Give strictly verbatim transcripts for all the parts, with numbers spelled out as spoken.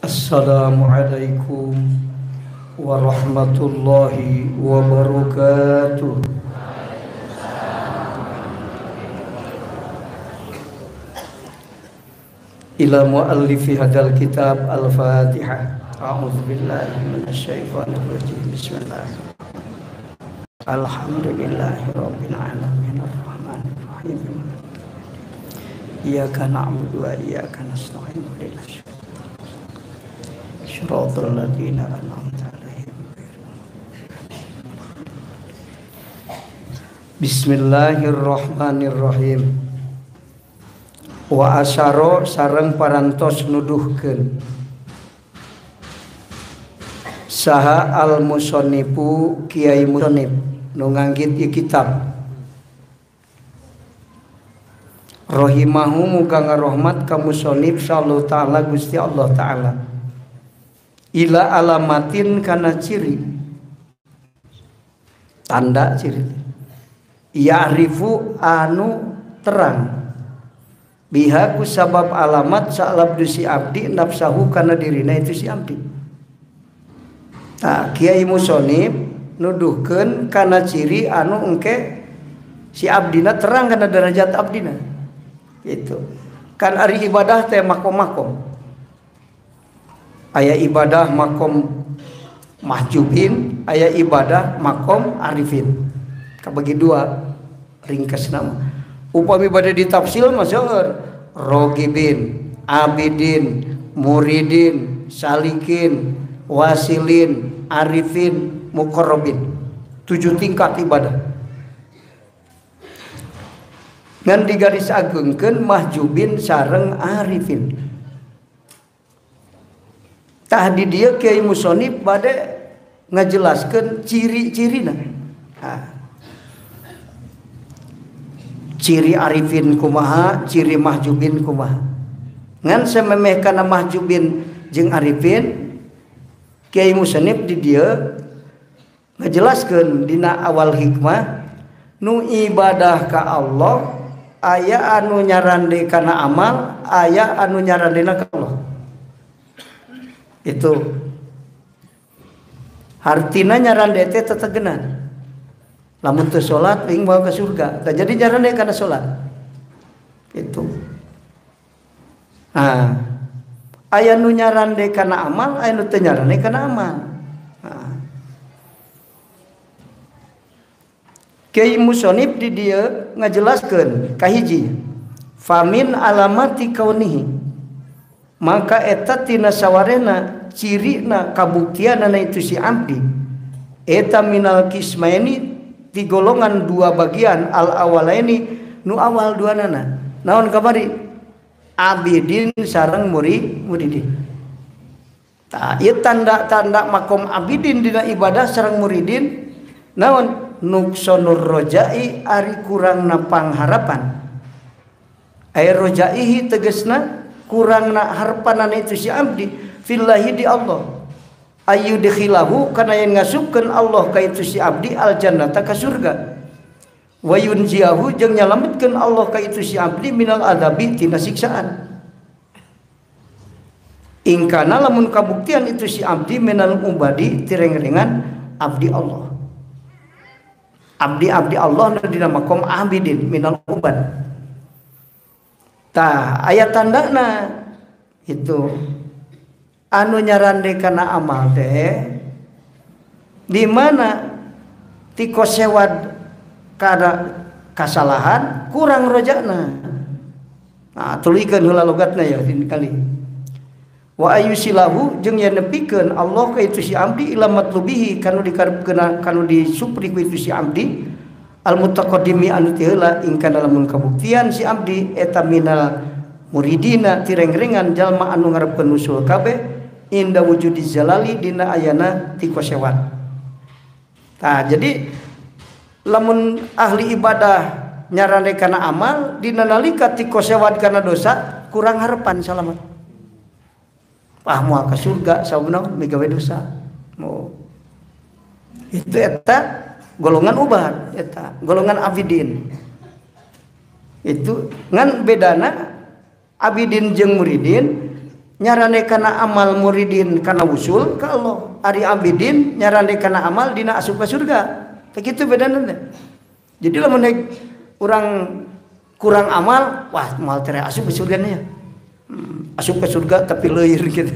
Assalamualaikum warahmatullahi wabarakatuh. Ila mu'allifi hadzal kitab al-Fatihah. A'udzubillahi minasyaitonir rajim. Bismillah. Alhamdulillahirabbil alamin arrahmanir rahim. Iyyaka na'budu wa iyyaka nasta'in. Shiratal ladzina an'amta 'alaihim. Bismillahirrahmanirrahim. Wa asyara sareng parantos nuduhkeun saha al musonnifu Kiai Munib nu nganggit ieu kitab rahimahu, muga ngarahmat ka musonib sallallahu taala Gusti Allah taala ila alamatin kana ciri tanda ciri ya'rifu anu terang bihaku sabab alamat sa'lab dusi abdi nafsahu karena dirina itu si abdi. Nah, Kiai Musonib nuduhkan karena ciri anu engke si abdina terang karena derajat abdina itu. Kan hari ibadah teh makom-makom, aya ibadah makom mahjubin, aya ibadah makom arifin, kabagi dua ringkas nama. Upami badai ditafsil masyur rogibin, abidin, muridin, salikin, wasilin, arifin, mukorobin. Tujuh tingkat ibadah. Ngan digaris agungkeun mahjubin sareng arifin. Tah di dieu Kiai Musonib bade ngajelaskeun ciri-cirina. Nah, ciri arifin kumaha, ciri mahjubin kumaha. Ngan sememeh kana mahjubin jeung arifin, Kiai Musonib di dieu ngajelaskeun dina awal hikmah nu ibadah ka Allah aya anu nyarande kana amal, aya anu nyarandena ka Allah. Itu hartina nyarande teh tetegenan. Lamun teu salat ping bawa ke surga. Tah jadi jarane kana salat. Itu. Ah. Aya nu nyarande kana amal, aya nu teu nyarande kana amal. Nah. Kiai Musonib di dieu ngajelaskeun kahiji. Famin alamati kaunihi. Maka eta tina sawarena cirina kabuktianana itu si abdi. Eta minal kismaini di golongan dua bagian al awalaini nu awal dua nana naon kabari abidin sareng murid muridin. Tah ieu tanda-tanda makom abidin dina ibadah sareng muridin naon nuksonur rojai ari kurangna pangharapan ai rojaihi tegasna kurangna harapanana itu si abdi fillahi di Allah ayu dikhilahu karena yang ngasupkan Allah kaitu si abdi aljannata ka surga wa yunjiahu jeung nyalametkeun Allah kaitu si abdi minal adabi tina siksaan ingkana lamun kabuktian itu si abdi minal ubadi tireng-rengan abdi Allah abdi abdi Allah dina makom abidin minal ubad. Tah aya tandana itu anu nyarande kana amal teh di mana tiko sewad kada kasalahan kurang rojana. Nah, tulikeun heula logatna ya ini kali. Wa ayusilahu jeung yen nepikeun Allah ka itu si abdi ila matlubihi kanu dikarepkeun kanu disupri ku itu si abdi al mutaqaddimi anu teh heula ingkang lamun kabuktian si abdi eta minal muridina tireng-rengan jalma anu ngarepkeun usul kabeh inda wujudi jalali dina ayana tikosewat. Nah, jadi lamun ahli ibadah nyarane kana amal dina nalika tikosewat kana dosa kurang harapan salamat. Pah moal ka surga sabenerna migawe dosa. Oh. Itu eta golongan ubad, eta golongan abidin. Itu ngan bedana abidin jeung muridin nyarane kana amal muridin kana usul ka Allah, ari abidin nyarane kana amal dina asup ka surga. Kakitu bedana. Jadi lamun orang kurang amal, wah mal tere asup ke surga nya. Hmm, asup ke surga tapi leuyeur gitu.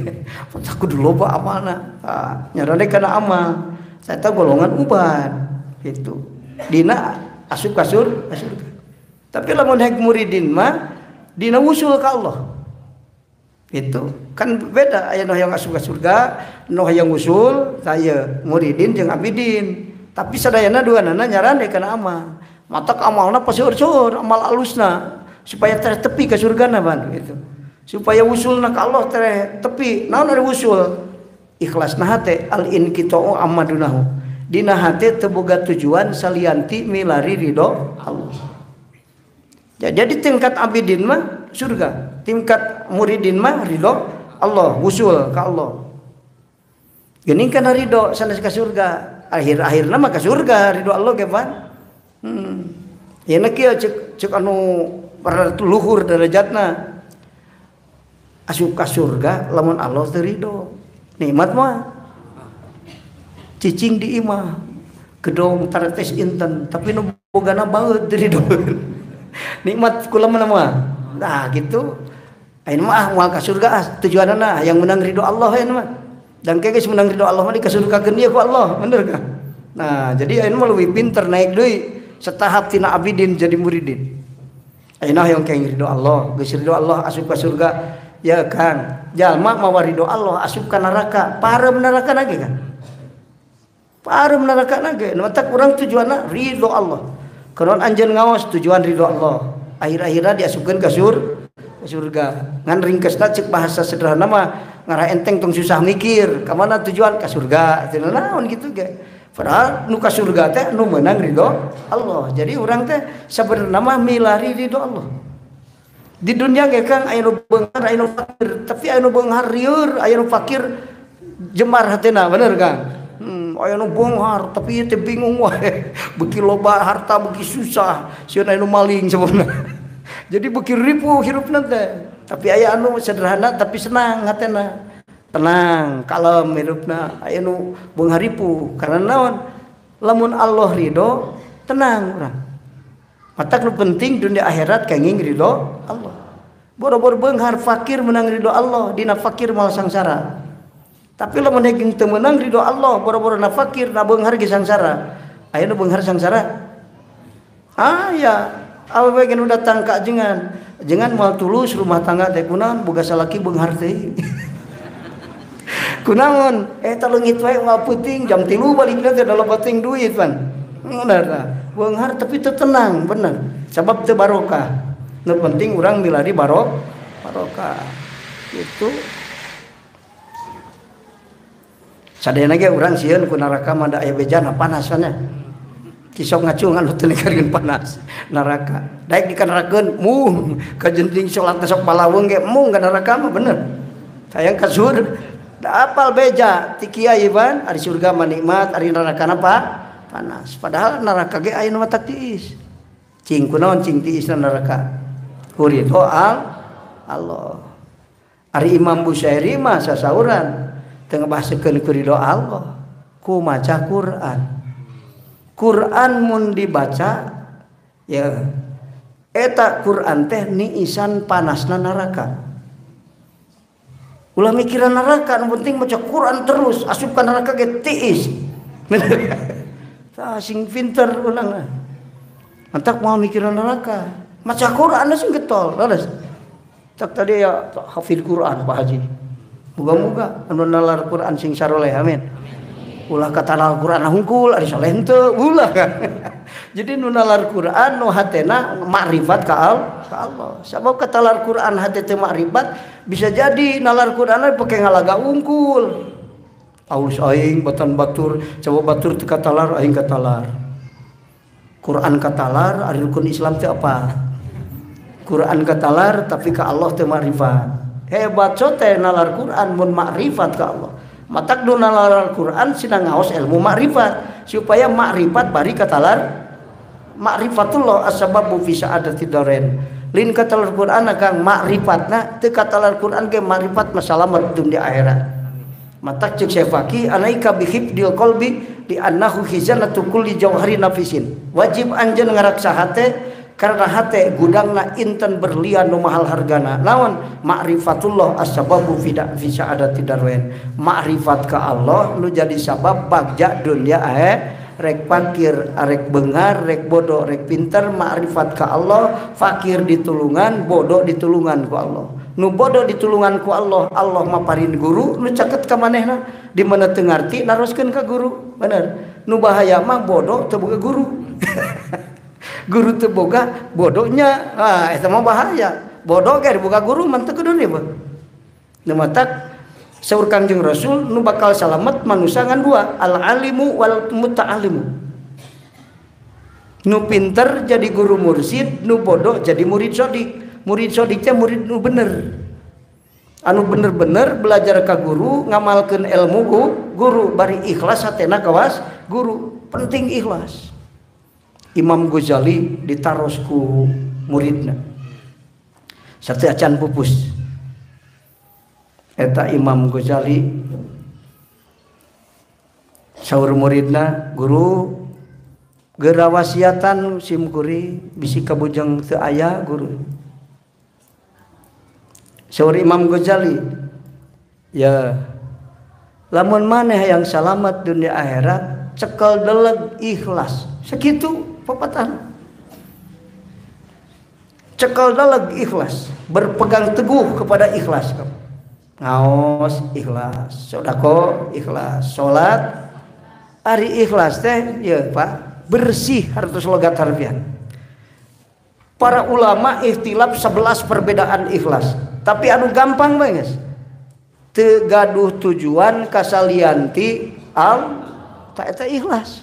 Aku dulu loba amalna. Ah, nyarane kana amal. Saya golongan uban gitu. Dina asup ka surga. Tapi lamun hek muridin mah dina usul ka Allah. Itu kan beda, aya nu hayang asup ka surga, nu hayang usul, saya muridin jeung abidin. Tapi sadayana duanana nyarane kana amal. Matak amalna paseur-seur, amal alusna supaya teh tepi ka surgana ban gitu. Supaya usulna ka Allah teh tepi. Naon ari usul? Ikhlasna hate al-inqita'u amma dunahu. Dina hate teu boga tujuan salianti milari ridho Allah. Jadi tingkat abidin mah surga, tingkat muridin mah ridho Allah, usul ke Allah. Geuning kana ridho sanes ka surga, akhir-akhirna mah ka surga ridho Allah ge pan. Hmm. Ieu kieu ceuk ceuk anu luhur derajatna. Asup ka surga lamun Allah teu ridho. Nikmat mah cicing di imah, gedong tartes inten, tapi nu bogana baeut ridho. Nikmat kula menawa. Nah gitu. Ayeuna mah ah moal ka surga tujuanna yang menang ridho Allah ayeuna mah. Dan kayak geus menang ridho Allah mah dikasurgakeun ieu ku Allah, bener kan? Nah, jadi ayeuna mah leuwih pinter naik deui setahap tina abidin jadi muridin. Ayeuna yang kayak ridho Allah, geus ridho Allah asup ka surga, ya kan. Jalma mawa ridho Allah asup ka neraka, parem neraka nage kan. Parem neraka nage. Matak urang tujuanna ridho Allah. Karena anjeun ngaos tujuan ridho Allah. Akhir-akhirnya diasupkan ke surga. Ngan ringkasna cek bahasa sederhana mah ngarah enteng tong susah mikir. Kamana tujuan ke surga? Teu naon kitu ge. Padahal nu ka surga teh nu meunang ridho Allah. Jadi urang teh sabenerna mah milari ridho Allah. Di dunia ge Kang aya nu beunghar, aya nu fakir, tapi aya nu beunghar rieur, aya nu fakir jemar hatena, bener Kang? Aya nu bonghar tapi teh bingung wae beki loba harta beki susah sieun aya nu maling sebenarnya. Jadi beki ripuh hirupna teh tapi aya anu sederhana tapi senang hatena, tenang kalem hirupna. Aya nu beunghar ripuh karena naon? Lamun Allah ridho tenang urang. Mata nu penting dunia akhirat kenging ridho Allah. Boro-boro beunghar fakir menang ridho Allah, dina fakir malah sangsara. Tapi lamun heukeun teu meunang ridho Allah, boro-boro na fakir, na beunghar ge sangsara. Aya nu beunghar sangsara. Ah ya, awewe ge nu datang ka ajengan, ajengan moal tulus rumah tangga teh kunaon boga salaki beunghar teh. Kunaon? Eh teleungit wae moal puting jam tilu balikna teh dalo penting duit pan. Bener tah. Beunghar tapi teu tenang, bener. Sabab teu barokah. Nu penting urang milari barok, barokah. Itu sadayana ge urang sieun ku neraka mah da aya bejana panas sana. Kisok ngacungan heuteun kareuan panas neraka. Daek dikaneurakeun mung kajenting salat sok palawung ge mung ka neraka mah bener. Hayang ka surga da apal beja ti kiai ban ari surga mah nikmat ari neraka na pa panas. Padahal neraka ge aya nu matak tiis. Cing kunaon cing tiis na neraka? Kuridho al Allah. Ari Imam Busairi mah sasauran tengah bahasakan kuridho Allah ku maca Quran. Quran mun dibaca ya eta Quran teh niisan panasna neraka. Ulah mikiran neraka, nu penting maca Quran terus asup ka neraka ge tiis. Tah sing pinter ulang. Antak mau mikiran neraka, maca Quran sing getol, leres. Tak tadi ya hafil Quran Pak Haji. Moga-moga anu nalar Quran sing saroleh, amin. Ulah katanal Quran hungkul ari saleh henteu ulah. Jadi nu nalar Quran nu hatena ma'rifat ka Allah. Sabab katalar Quran hate teh ma'rifat bisa jadi nalar Quran pake ngalaga unggul. Paus aing batan batur, coba batur teu katalar aing katalar. Quran katalar ari rukun Islam teh apa? Quran katalar tapi ka Allah teh ma'rifat. Hebat cote nalar Quran mun makrifat ka Allah. Matak do nalar Quran sina ngaos ilmu makrifat supaya makrifat bari katalar ma'rifatulloh asbabu fi sa'adati daren. Lin katalar Quran akan makrifatna, teu katalar Quran ge makrifat masalamat dunia akhirat. Matak cek syafaqi anaika bihifdil qalbi di annahu khizanatu kulli jauhari nafisin. Wajib anjeun ngaraksa hate karena hate gudangna inten berlian nu mahal hargana. Lawan ma'rifatulloh as-sababu fida fi sa'adati darwain. Makrifat ka Allah nu jadi sabab bagja dunia akhirat. Rek pakir, rek bengar, rek bodoh, rek pinter, ma'rifat ka Allah. Fakir ditulungan, bodoh ditulungan ku Allah. Nu bodoh ditulungan ku Allah, Allah maparin guru. Nu caket ka manehna, dimana teu ngarti naroskeun ka guru. Bener. Nu bahaya mah bodoh teu boga guru. Guru teu boga bodohnya. Ah, eta mah bahaya. Bodoh ge diboga guru mah teu kudu dieu. Nu matak saur Kanjeng Rasul nu bakal salamat manusia ngan dua, al-alimu wal muta'allimu. Nu pinter jadi guru mursyid, nu bodoh jadi murid sodik. Murid sodiknya murid nu bener. Anu bener-bener belajar ka guru, ngamalkeun ilmu ku guru, bari ikhlas hatena kawas guru. Penting ikhlas. Imam Ghazali ditaros ku muridna. Satu acan pupus. Eta Imam Ghazali saur muridna, guru geura wasiatan simkuri bisi kabujang teu aya guru. Saur Imam Ghazali, ya lamun maneh yang salamat dunia akhirat cekel deleg ikhlas. Sekitu papatah. Cekel deleg ikhlas, berpegang teguh kepada ikhlas. Ngaos ikhlas, sodako ikhlas, sholat ari ikhlas teh ya Pak, bersih harus logat harfiah. Para ulama ikhtilaf sebelas perbedaan ikhlas, tapi anu gampang banget. Tegaduh tujuan kasalianti al tak eta ikhlas.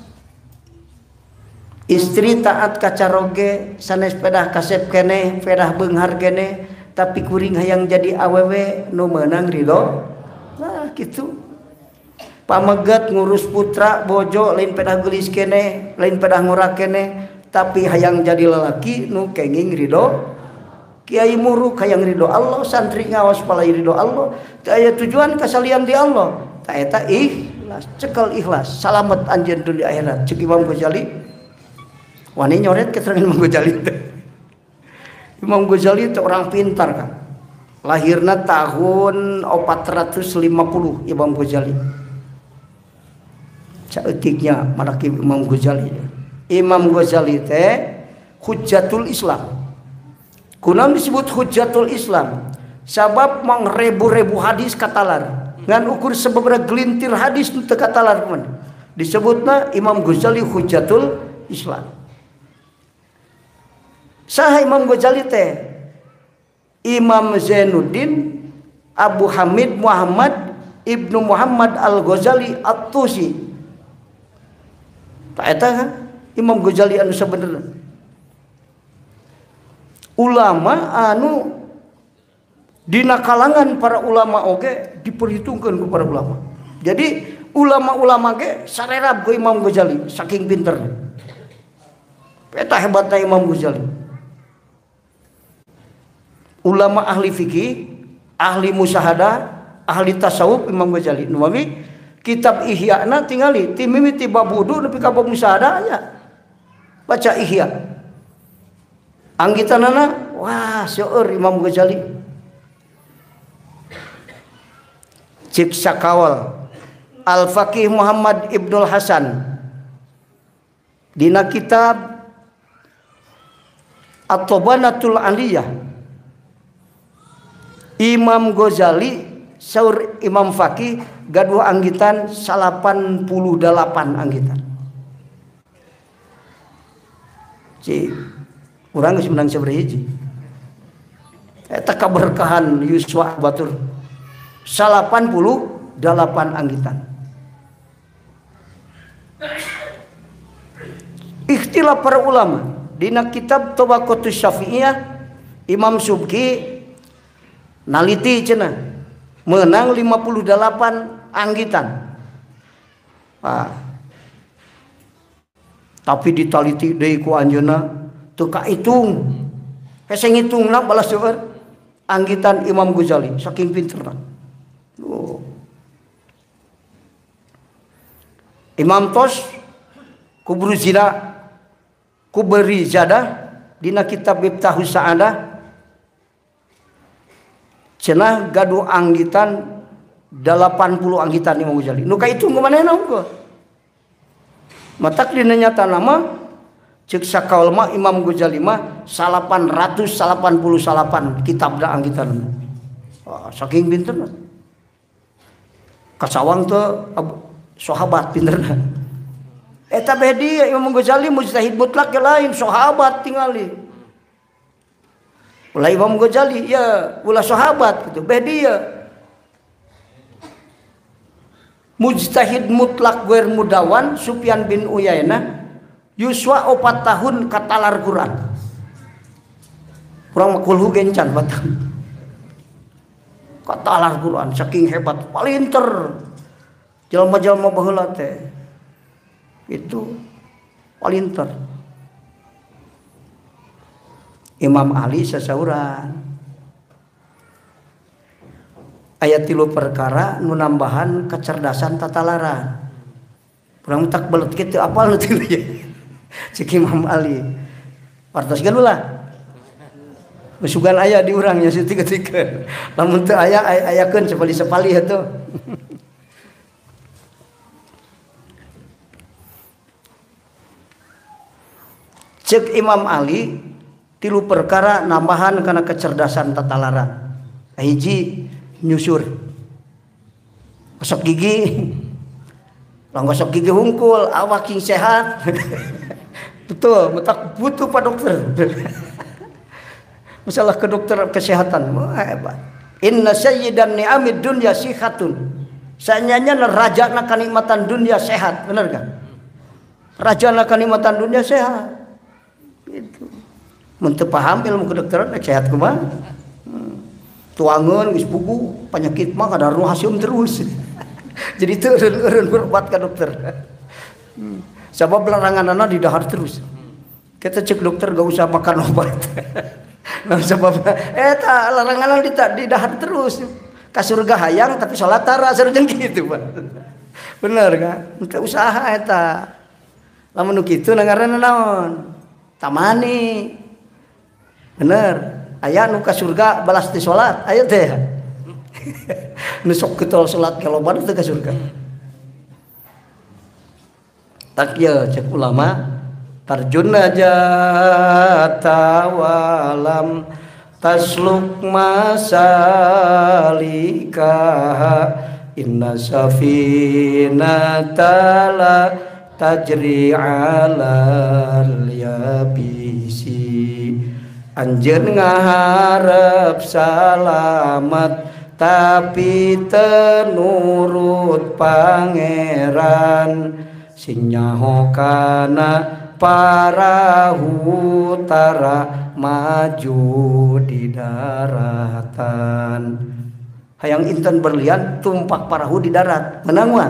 Istri taat kacaroge sanes pedah kasep keneh, pedah beunghar keneh. Tapi kuring hayang jadi awewe nu meunang ridho. Nah gitu. Pamegat ngurus putra bojo lain pedah geulis keneh, lain pedah ngurak keneh, tapi hayang jadi lelaki nu kenging ridho. Kiai muruk hayang ridho Allah, santri ngawas palai ridho Allah. Teu aya tujuan kasalian di Allah. Ta eta ikhlas, cekel ikhlas. Salamat anjeun dunya akhirat. Ceuk Imam Ghazali. Wani nyoret keterangan Imam Ghazali teh. Imam Ghazali itu orang pintar kan. Lahirnya tahun empat ratus lima puluh Imam Ghazali. Caeutiknya maraki Imam Ghazali. Imam Ghazali teh hujjatul Islam. Kunaon disebut hujjatul Islam? Sabab mangrebu-rebu hadis katalar. Ngan ukur sababaraha gelintir hadis teu katalar mun. Disebutna Imam Ghazali hujjatul Islam. Saha Imam Ghazali teh Imam Zainuddin Abu Hamid Muhammad ibnu Muhammad Al-Ghazali At-Tusi. Tak eta kan? Imam Ghazali anu sebenarnya ulama anu dina kalangan para ulama oge diperhitungkeun ku para ulama. Jadi ulama-ulama ge sarerab ku Imam Ghazali saking pinterna. Eta hebatna Imam Ghazali. Ulama ahli fikih, ahli musyahadah, ahli tasawuf Imam Ghazali. Nuwami kitab Ihya-na tingali, timimi tiba budu nepi ka bab musyahadah nya. Baca Ihya. Anggitanana wah seueur Imam Ghazali. Cik sakawal Al-Faqih Muhammad Ibnu Hasan. Dina kitab At-Tabanatul Aliyah. Imam Ghazali saur Imam Faqih gaduh anggitan salapan puluh dalapan anggitan. Cik urang geus menang sabrihiji. Eta kaberkahan yuswa batur. Salapan puluh dalapan anggitan. Ikhtilaf para ulama dina kitab Tobaqotus Syafi'iyah Imam Subki naliti cenah menang lima puluh delapan anggitan. Ah. Tapi ditaliti deui ku anjeunna teu kaitung. Hese ngitungna balas seueur anggitan Imam Ghazali saking pinterna. Oh. Imam tos kubur zina kuberi zadah dina kitab Miftahus Sa'adah cenah gaduh anggitan delapan puluh anggitan Imam Ghazali. Nu kaitung manehna unggul. Matak dina nyatana mah cek sakaul mah Imam Ghazali mah salapan ratus salapan puluh salapan kitab da anggitan. Oh, saking pinterna. Kasawang teu sahabat pinterna. Eta beh dia Imam Ghazali mujtahid mutlak ge lain sahabat tingali. Ulah Imam Ghazali ya ulah sahabat gitu. Beh dia mujtahid mutlak guer mudawan Sufyan bin Uyainah Yuswa opat tahun katalar Quran. Kurang makulhu gencan batang. Katalar Quran saking hebat, palinter. Jelma-jelma baheula teh. Itu palinter. Imam Ali sasauran. Aya tilu perkara nu nambahan kecerdasan tatalaran. Kurang tak belet kitu apal nu tilu ye. Cik Imam Ali partos kan ulah besugan ayah di urangnya situ ketika namun teu ayah ayakeun sepali-sepali itu. Cik Imam Ali tilu perkara nambahan karena kecerdasan tatalaran. Hiji nyusur gosok gigi, lawan gosok gigi hungkul awak king sehat. Betul, tak butuh Pak Dokter. Masalah ke dokter kesehatan, oh, hebat. Inna sayyidan ni'amid dunya sihatun. Sanyanya raja na kenikmatan dunia sehat, benar kan? Raja na kenikmatan dunia sehat. Itu. Mun teu paham ilmu kedokteran sehat kumaha? Hmm. Tuangeun geus pugu, penyakit mah kada ruhasium terus. Jadi teu eureun berobat ka dokter. Hmm. Sebab larangan anak didahar terus. Kita cek dokter gak usah makan obat. Nah, sebab eh tak larangan anak didahar terus. Kasur gak hayang tapi salat tara sareng gitu, Pak. Bener kan? Minta usaha eta. Lamun nu kitu ngaranna naon? Tamani. Bener. Aya nu ka surga balas ti salat, aya teh. Nu sok ketol salat kaloban teh ka surga. Takya cek ulama tarjun najata walam tasluk masalika inna safinata la tajri alal yabisi anjeun ngaharep salamat tapi tenurut pangeran sing nyaho kana parahu tara maju di daratan. Hayang inten berlian tumpak parahu di darat. Menanguan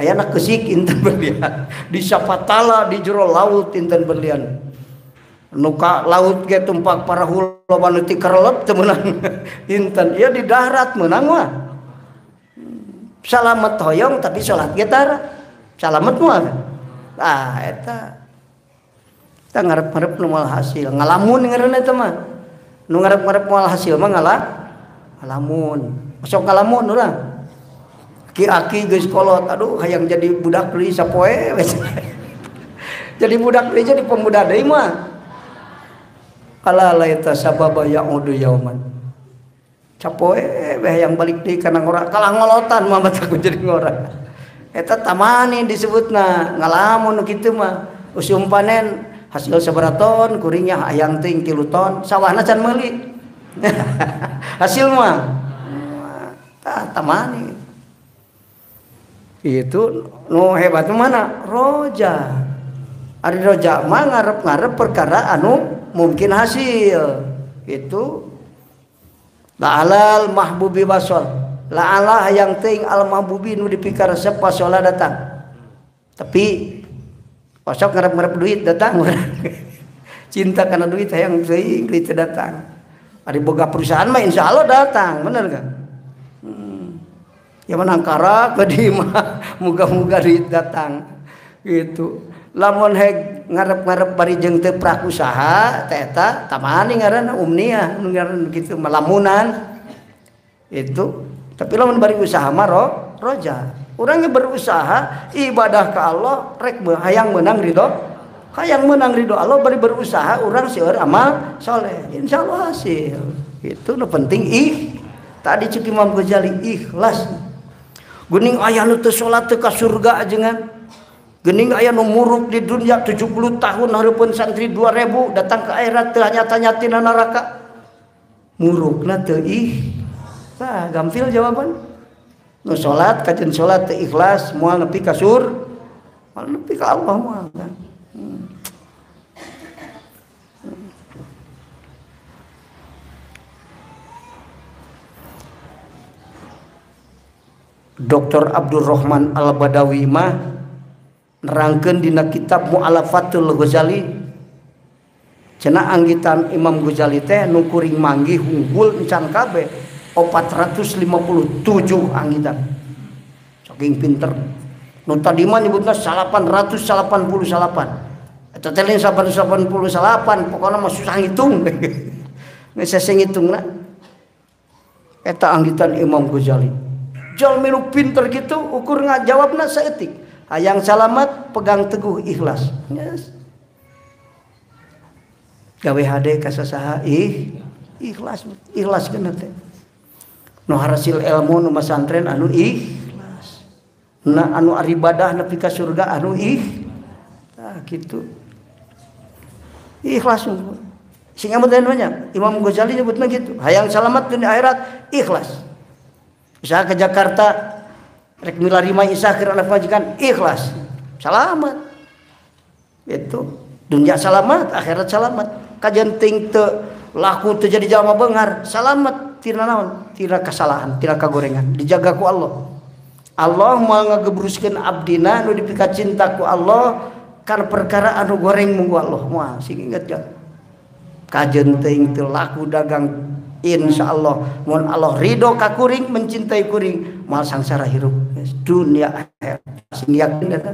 ayana kesik inten berlian di sapatala di jero laut inten berlian. Nuka laut ge tumpak parahu loba leutik kerelep teu meunang. Inten ieu ya, di darat menanguan. Salamat hoyong tapi salat ge darat. Salamat mual, ah eta, kita ngarep-ngarep mual hasil, ngalamun ngarep itu mah, ngarep-ngarep mual hasil mah ngalah, ngalamun, masuk ngalamun orang, aki-aki geus kolot, aduh, hayang jadi budak deui sapoe, jadi budak deui jadi pemuda deui mah, ala laita sababa ya'udu yauman, sapoe, hayang balik deui kana ngora, kalah ngolotan mah bataku jadi ngora. Eta tamani disebutna ngalamun kitu mah usum panen hasil sabaraha ton kuringnya hayang ting tilu ton sawahna can meuli. Hasil mah tah tamani itu nu hebat mana roja ari roja mah ngarep-ngarep perkara anu mungkin hasil itu la'alal mahbubi wasol. La'ala hayang ting al-mahbubi nu dipikir resep pas sholat datang. Tapi, pasok ngarep-ngarep duit datang. cinta karena duit hayang seuing duit datang. Ari boga perusahaan mah insyaallah datang, bener kan? Hmm. Ya menangkara gede mah muga-muga duit datang. Gitu. Lamun heg ngarep-ngarep bari jeung teu prakusaha teh eta tamani ngaranna umniah, ngaran kitu malamunan. Itu tapi lamun bari usaha mah ro, roja. Orangnya berusaha ibadah ke Allah rek hayang menang ridho, hayang menang ridho Allah bari berusaha orang seueur amal soleh, insyaallah hasil. Itu nu penting ih. Tadi ceuk Imam Ghazali ikhlas. Geuning aya nu teu salat teu ka surga ajengan. Geuning aya nu muruk di dunia tujuh puluh tahun hareupeun santri dua ribu datang ke akhirat teu nyata-nyatina neraka. Murukna teu ih. Nah, gampil jawaban. Nu salat kajen salat teh ikhlas moal nepi ka sur moal nepi ka Allah moal kan. Hmm. Hmm. Doktor Abdur Rahman Al Badawi mah nerangkeun dina kitab Mu'adz Ghazali cenah anggitan Imam Ghazali teh nu kuring manggih hungkul encan kabeh empat ratus lima puluh tujuh anggitan saking pinter nu tadi mah nyebutna delapan ratus delapan puluh delapan eta teh delapan ratus delapan puluh delapan pokona mah susah ngitung geus sesing ngitungna eta anggitan Imam Ghazali jalmi nu pinter kitu ukur ngajawabna saeutik hayang salamat pegang teguh ikhlas yes. Gawe hade kasasaha ih ikhlas ikhlas kana teh nu hasil ilmu nu masantren anu ikhlas na anu ibadah nepi ka surga anu ih tah kitu ikhlas sing amun banyak Imam Ghazali nyebutna kitu hayang selamat di akhirat ikhlas usaha ke Jakarta rek milari mah isah keur anak majikan ikhlas selamat itu dunya selamat akhirat selamat kajenting teu laku teu jadi jalma beungar selamat tidak naon, tidak kesalahan, tidak kagorengan. Dijaga ku Allah. Allah mau ngagebruskeun abdina nu dipika cinta ku Allah karena perkara anu goreng mung Allah. Moal sing inget ya. Kajeun teuing teu laku dagang insyaallah mun Allah ridho ka kuring mencintai kuring moal sangsara hirup dunia akhirat. Sing yakin eta.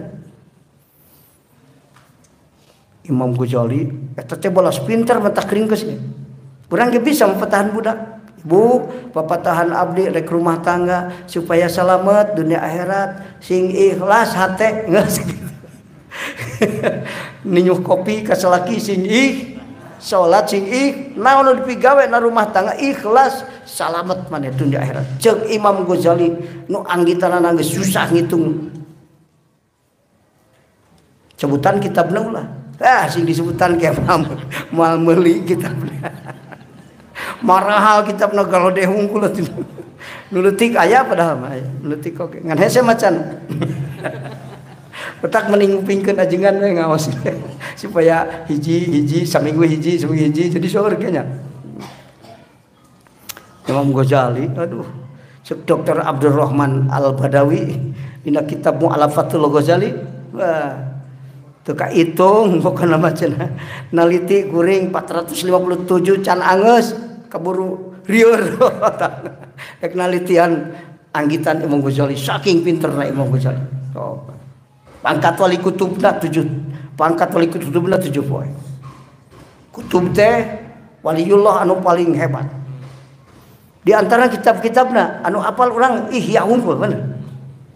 Imam Ghazali eta teh bolas pinter mentak ringkeus. Urang ge bisa mempetahan budak. Bu, papatahan abdi rek rumah tangga supaya selamat dunia akhirat sing ikhlas hate geus ninyuh kopi ka salaki sing ih salat sing ih naon anu dipigawe na rumah tangga ikhlas selamat maneh dunia akhirat ceuk Imam Ghazali nu anggitanana geus susah ngitung sebutan kitabna ulah ah sing disebutan kieu moal meuli kitabna marahal kitab negara deh hungkul nuletik ayah padahal mah nuletik oke ngan hese macan petak meningupingkeun ajengan we ngawas supaya hiji-hiji saminggu hiji saminggu hiji jadi surga nya Imam Ghazali aduh Syekh Doktor Abdur Rahman Al Badawi dina kitab Mu'adz Ghazali wah teu kahitung pokona macenah naliti kuring empat ratus lima puluh tujuh can angeus kaburu rieur rek nalitian anggitan Imam Ghazali saking pinterna Imam Ghazali oh. Pangkat wali kutubna tujuh pangkat wali kutubna tujuh poe kutub teh waliullah anu paling hebat di antara kitab-kitabna anu apal urang Ihya Unggul bener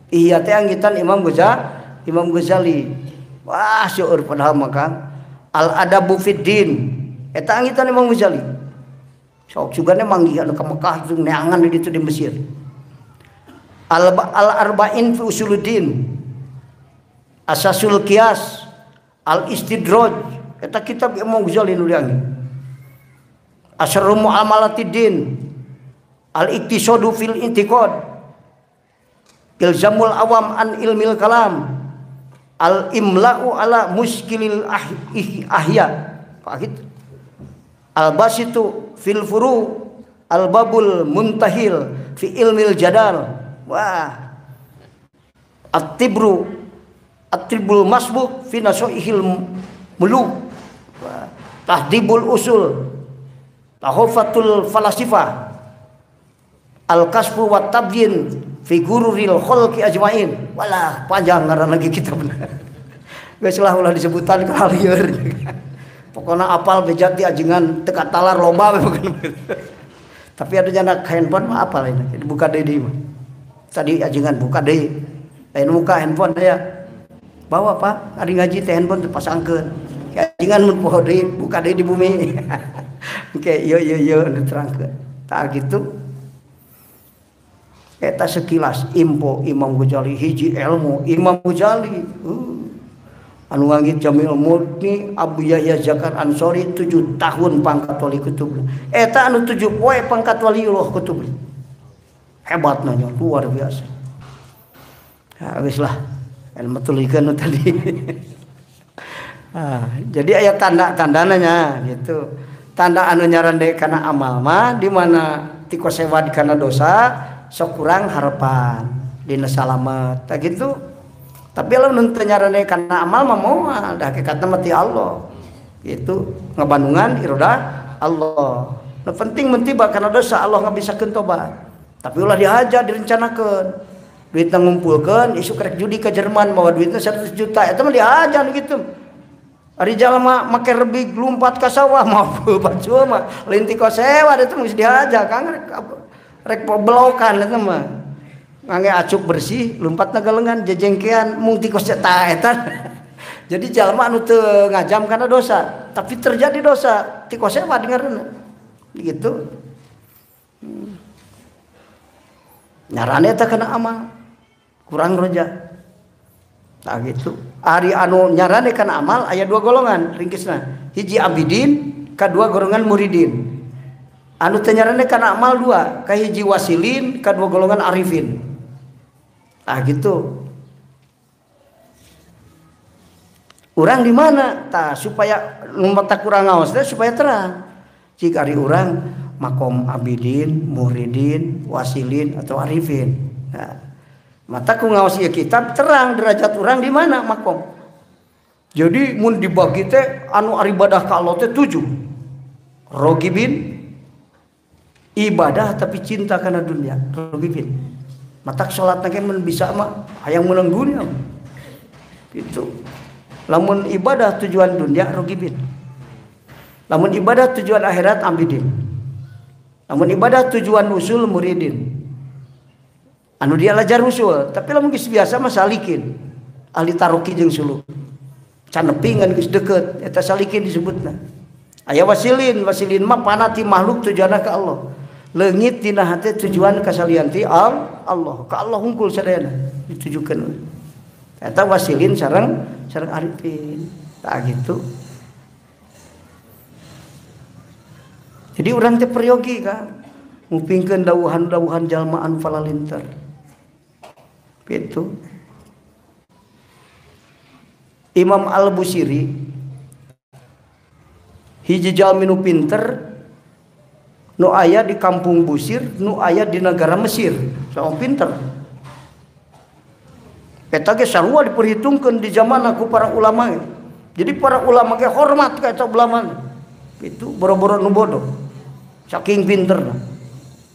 Ihya teh anggitan Imam Ghazali Imam Ghazali wah syukur padahal maka al-adabu fiddin eta angitan Imam Ghazali sok sugana manggih anu ka Mekah jeung neangan di ditu di Mesir al-arba'in fi usuluddin asasul qiyas al-istidraj eta kitab Imam Ghazali nu dianggi asrum mu'amalatiddin al-iqtisadu fil intiqad ilzamul awam an ilmil kalam al imla'u ala muskilil ahya al basitu fil furu al babul muntahil fi ilmil jadal wah at-tibru at-tibul masbuk fi nasuhil muluk Tahdibul Usul, Tahofatul Falasifah, Al-Kasfu wa Tabyin fi Gururil Kholqi Ajmain. Walah, panjang ngaran lagi kita benar. Biasalah ulah disebutan kalieur. Pokoknya apal bejat di ajengan teka talar lomba bukan. Tapi ada anak handphone mah apal ini. Dibuka deui di mah. Tadi ajengan buka deui. Lain buka handphone aya. Bawa Pak, ari ngaji teh handphone dipasangkeun. Jangan menpoho deui buka deui di bumi. Oke, yo yo yo diterangkeun. Tah kitu. Eta sekilas info Imam Ghazali hiji ilmu Imam Ghazali. Uh. Anu ngangit Jamil Mutni Abu Yazid Al-Ansari tujuh tahun pangkat wali kutub. Eta anu tujuh poe pangkat waliullah kutub. Hebat nanya, luar biasa. Ha geus lah. Ilmu tulikeun tadi. Ah, jadi ayat tanda-tandanya gitu. Tanda anu nyarandek karena amal mah di mana tikosewad karena dosa sok kurang harapan dina salamat tak gitu. Tapi lamun teu nyarandek karena amal mah moal da hakikatna mati Allah. Gitu ngabandungan iroda Allah. Nu penting menti ba karena dosa Allah ngabisakeun tobat. Tapi ulah dihajar direncanakeun. Duitna ngumpulkeun isu karek judi ke Jerman bawa duitna seratus juta eta mah dihajar gitu. Ari jalma make rebig lumpat ka sawah mah bacua mah lintik sewa eta mah geus dihaja kang rek poblokan eta mah ngangge acuk bersih lumpatna galengan jejengkean mung tikos eta eta. Jadi jalma anu teu ngajam kana dosa tapi terjadi dosa tikos sewa dengareuna gitu nyarane eta kana amal kurang roja tak gitu. Ari anu nyarane kana amal aya dua golongan ringkisna. Hiji abidin, kadua golongan muridin. Anu teu nyarane kana amal dua, ka hiji wasilin, kadua golongan arifin. Tah gitu. Urang di mana? Tah supaya numata kurang ngaos teh supaya terang. Cik ari urang makom abidin, muridin, wasilin atau arifin. Nah. Mataku ngawasi kitab terang derajat orang di mana makom. Jadi mun dibagi teh anu ibadah ka Allah teh tujuh. Rogibin ibadah tapi cinta kana dunia. Rogibin. Matak salatna ge mun bisa mah hayang meunang dunia. Gitu. Lamun ibadah tujuan dunia rogibin. Lamun ibadah tujuan akhirat ambidin. Lamun ibadah tujuan usul muridin. Anu dia lajar usul, tapi lamun geus biasa mah salikin. Ahli taruki jeung suluk. Can nepingan geus deukeut, eta salikin disebutna. Aya wasilin, wasilin mah panati makhluk tujuanna ka Allah. Leungit dina hate tujuan ka salian ti Allah, ka Allah hungkul sadayana ditujukeun. Eta wasilin sareng sareng arifin. Tah kitu. Jadi urang teh peryogi ka ngupingkeun dauhan-dauhan jalma anu falalinter. Itu Imam Al-Busairi hiji jalmi nu pinter nu aya di kampung Busir nu aya di negara Mesir saha pinter eta ge sarua diperhitungkeun di zamanna ku para ulama. Jadi para ulama ge hormat ka eta ulama itu boro-boro nu bodoh saking pinterna.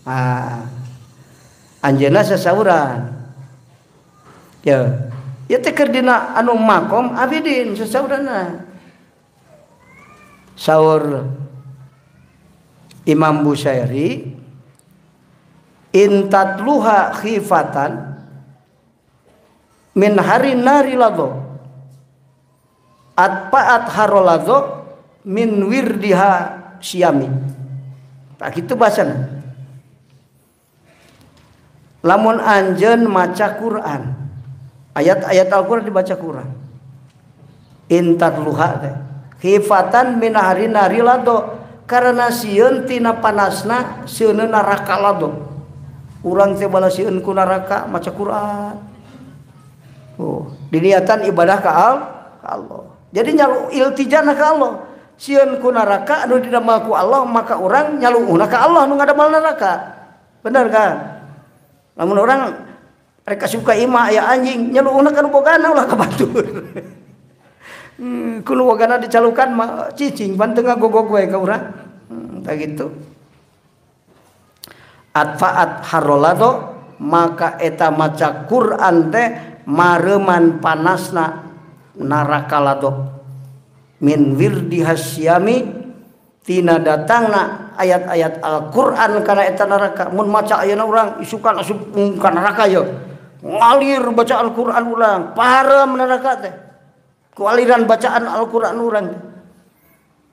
Ah anjeunna sasauran ya, ya teker dina anu makom abidin sasaurana. Saur Imam Busairi intatluha khifatan min hari nari lado atpaat harolado min wirdiha siami. Tak itu bahasana. Lamun anjeun maca Quran ayat-ayat Al-Qur'an dibaca Quran. Intatluha teh khifatan min harina rilado karena sieun tina panasna sieunna neraka lado. Urang teh bala sieun ku neraka maca Quran. Oh, diniatan ibadah ka Allah. Jadi nyalu iltijana ka Allah. Sieun ku neraka anu didamel ku Allah maka urang nyaluuna ka Allah nu ngadamel neraka. Bener kan? Lamun urang mereka suka imah ya anjing nyaluhna kan bogana ulah kabatur. hmm, kuluwagana dicalukan mah cicing pan tengah gogog wae ka urang hmm, tak gitu. Atfaat harolado maka eta maca Quran teh mareman panasna neraka lado min wirdi hasyami tina datangna ayat-ayat Al-Qur'an kana eta neraka. Mun maca ayeuna urang isukan asup ka neraka ya. Ngalir baca Al-Qur'an ulang, parem neraka teh. Ku aliran bacaan Al-Qur'an urang.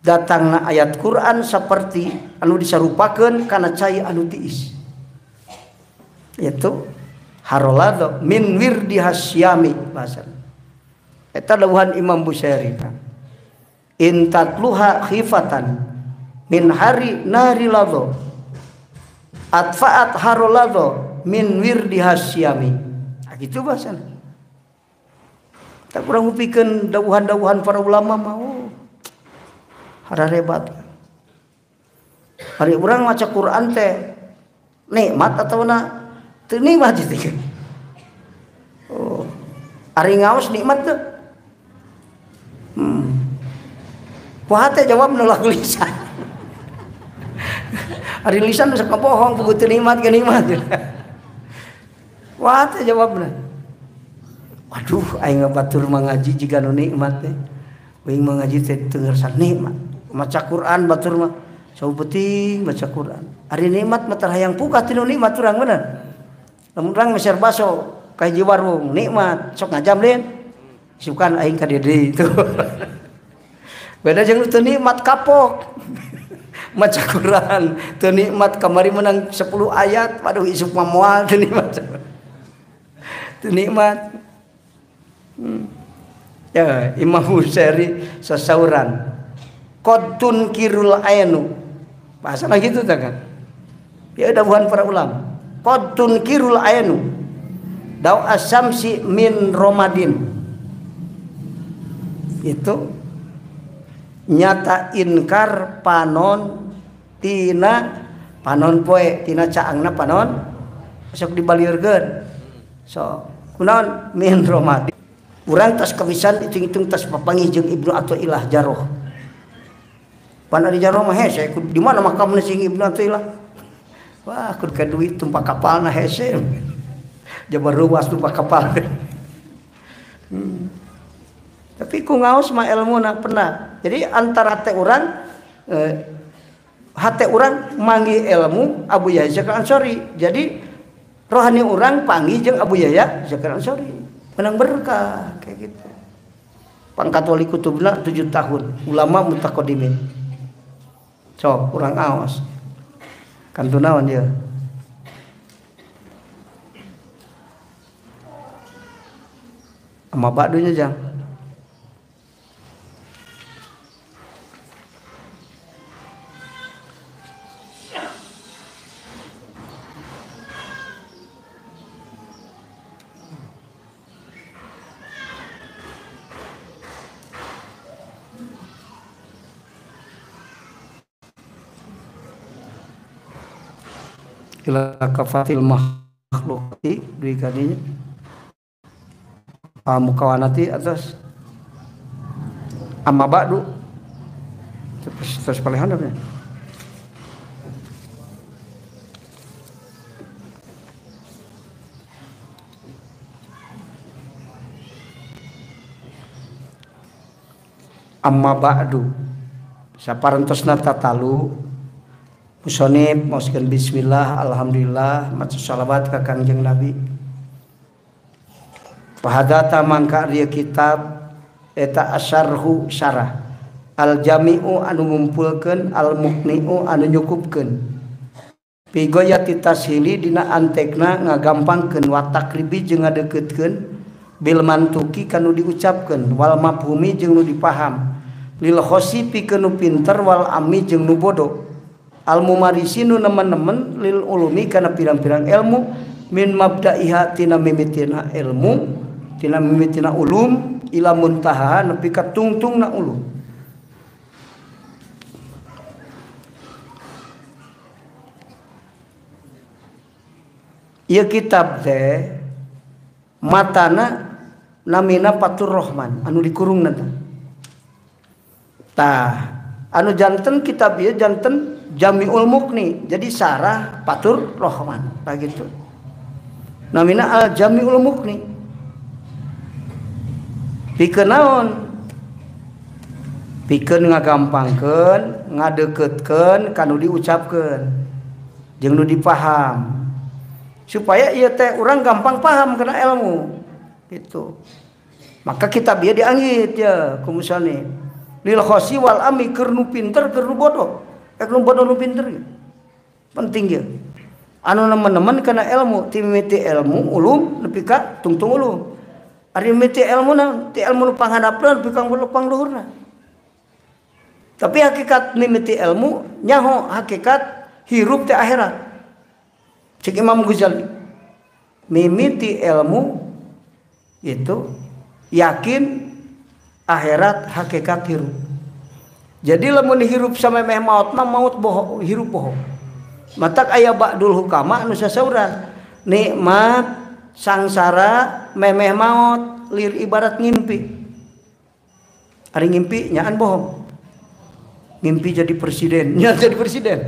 Datangna ayat Qur'an seperti anu disarupakeun kana cai anu tiis. Itu harolado min wirdi hasyami bahasa. Eta dawuhan Imam Busairi. Intatluha khifatan min hari nari lado atfaat harolado min wirdi hasyami. Nah, gitu bahasa. Tak kurang upikeun dawuhan-dawuhan para ulama mau. Hararebat. Hari orang maca Quran teh nikmat atau na teu nikmat teh. Oh. Ari ngaos nikmat teh. Hmm. Poha teh jawab nolak lisan. Ari lisan sok bohong buku teu nikmat ke nikmat. Poha teh jawabna. Waduh, aing batur mangaji jiga nu nikmat teh. Aing mangaji teh teu rasa nikmat. Maca Quran batur mah saubeting maca Quran. Ari nikmat mah hayang pukah tinu nikmat urang bener. Lamun urang meser baso ka hiji warung nikmat sok ngajamlin isukan aing ka deui itu. Beda jeung teu nikmat kapok. Maca Quran teu nikmat kamari menang sepuluh ayat waduh isuk mah moal teu nikmat. Teu nikmat. Hmm. Ya Imam Busairi sasauran Qodun kirul aynu. Bahasa lagi itu tak kan? Ya dawuhan para ulama. Qodun kirul aynu. Daw asamsi min romadin. Itu nyata inkar panon tina panon poe tina caangna panon sok dibalieurkeun. So, kunaon min romadin. Urang tas kawisan hitung-hitung tas papanggih jeung Ibnu Athaillah Jaroh. Pan ari jaroh mah hese di mana makamna sing Ibnu Athaillah. Wah, keur ka duit tumpah kapalna hese. Jabar ruas tumpah kapal. Hmm. Tapi ku ngaos mah elmuna pernah. Jadi antara teh urang eh, hate urang manggih ilmu Abu Yazid Al-Ansari. Jadi rohani urang panggih jeung Abu Yazid Al-Ansari. Menang berkah kayak gitu. Pangkat wali kutubna tujuh tahun, ulama mutaqaddimin. So, kurang awas. Kantu naon dia. Sama badunya jang. Ila kafatil makhluqati duwi kadinya amukawanati atas amma ba'du terus terus paling handapnya amma ba'du saparentosna tatalu Musonib, mauskan bismillah, alhamdulillah, maca salawat ka Kangjeng Nabi. Pahadata mangka dia kitab eta asarhu syarah. Al jami'u anu ngumpulkeun, al muqni'u anu nyukupkeun. Fi goyati tashili dina antekna ngagampangkeun wa takribi jeung ngadeuketkeun bil mantuki kanu diucapkeun wal mafhumi jeung nu dipaham. Lil khosifi kanu pinter wal ami jeung nu bodoh. Al-mumarisinu nemen-nemen lil ulumi kana pirang-pirang ilmu min mabda'iha tina mimitina ilmu tina mimitina ulum ila muntaha nepi ka tungtungna ulum ieu kitab teh matana namina Fatur Rahman anu dikurungna Tah anu janten kitab ieu janten Jami'ul Mukni, jadi sarah Fathur Rahman kagitu. Namina Al Jami'ul Mukni. Pikeun naon? Pikeun ngagampangkeun, ngadeukeutkeun kanu diucapkeun jeung nu dipaham. Supaya ieu teh urang gampang paham kana ilmu. Gitu. Maka kitab ieu dianggit ya kumusane. Lil khosi wal ami kernu pinter kernu bodoh, kernu bodoh nu pinter gitu. Penting ya. Anu nemen-nemen kena ilmu, timiti ilmu ulum nepi ka tungtung ulum. Ari miti ilmu na, ti ilmu nu panghandapna nepi ka leumpang luhurna. Tapi hakikat mimiti ilmu nyaho hakikat hirup teh akhirat. Cik Imam Ghazali. Mimiti ilmu itu yakin akhirat hakikat hirup. Jadi lamun hirup sama meh mautna maut boho hirup boho. Matak aya ba'dul hukama anu sasauran. Nikmat sangsara meh meh maut lir ibarat ngimpi. Ari ngimpi nyaan bohong. Ngimpi jadi presiden, nyaan jadi presiden.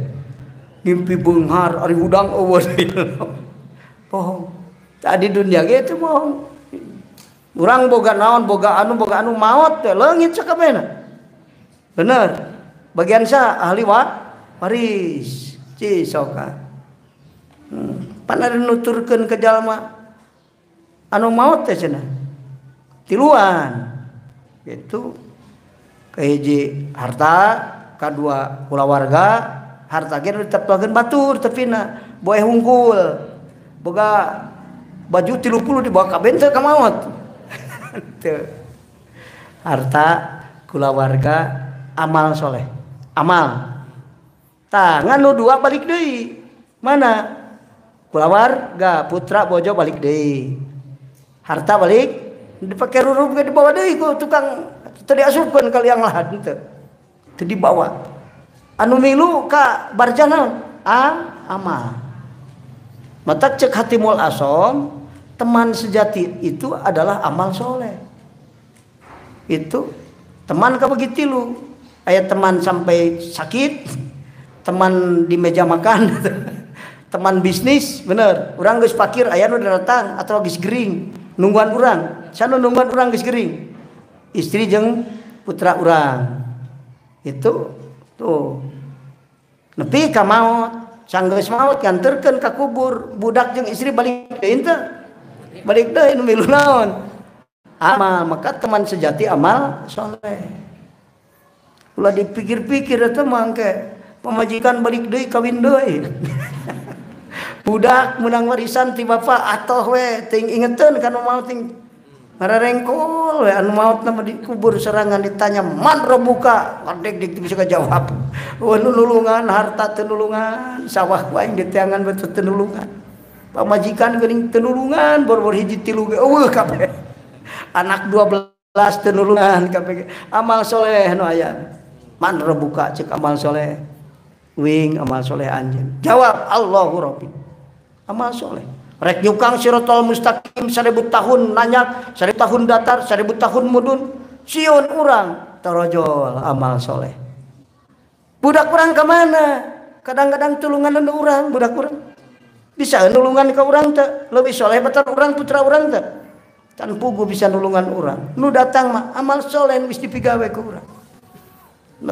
Ngimpi beunghar ari hudang eueuh. Bohong. Tadi dunia ge teh bohong. Urang boga naon, boga anu, boga anu maut teh leungit sakabehna. Bener. Bagian sa ahli wa Paris, cisoka. Hmm. Pan ada nuturkeun ka jalma anu maut teh cenah. Tiluan. Kitu. Kahiji harta, kadua kulawarga, harta ge ditepelkeun batur tepina, boeh hungkul. Boga baju tilu puluh dibawa ka benteu ka maut. Harta kulawarga amal soleh amal tangan lu dua balik deui mana kulawarga putra bojo balik deui harta balik dipake rurup ke dibawa deui ku tukang teu diasupkeun ka liang lahat teu teu dibawa anu milu ka barja naon amal matak cek hatimul asom. Teman sejati itu adalah amal soleh. Itu teman ka begitu lu. Aya teman sampai sakit, teman di meja makan, teman bisnis, bener. Urang geus pakir aya nu datang atau geus gering, nungguan urang. Sanu nungguan urang geus gering. Istri jeung putra urang. Itu tuh. Nepi ka maot, sanggeus maot nganterkeun ka kubur, budak jeung istri balik deui teh. Balik deh nu milu naon amal maka teman sejati amal soleh. Ulah dipikir-pikir eta mangke pamajikan balik deui kawin deui. Budak menang warisan ti bapa atoh we ting ingeteun kana mau ting mararengkul we anu mautna dikubur serangan ditanya man robuka kadek dik bisa jawab. Anu nulungan harta teu nulungan sawah ku aing diteangan betul teu nulungan. Pamajikan geuning teu nulungan bor-bor hiji tilu ge eueuh kabeh. Anak dua belas teu nulungan kabeh. Amal soleh nu aya. Man rebuka cek amal soleh. Wing amal soleh anjeun. Jawab Allahu Rabbi. Amal soleh. Rek nyukang siratal mustaqim seribu tahun nanyak, seribu tahun datar, seribu tahun mudun. Sieun urang tarojol amal soleh. Budak urang ka mana? Kadang-kadang tulungan urang budak urang. Bisa nulungan ke orang teh lebih soleh betar orang putra orang teh kan pugu bisa nulungan orang nu datang mah amal soleh wis dipigawe ke orang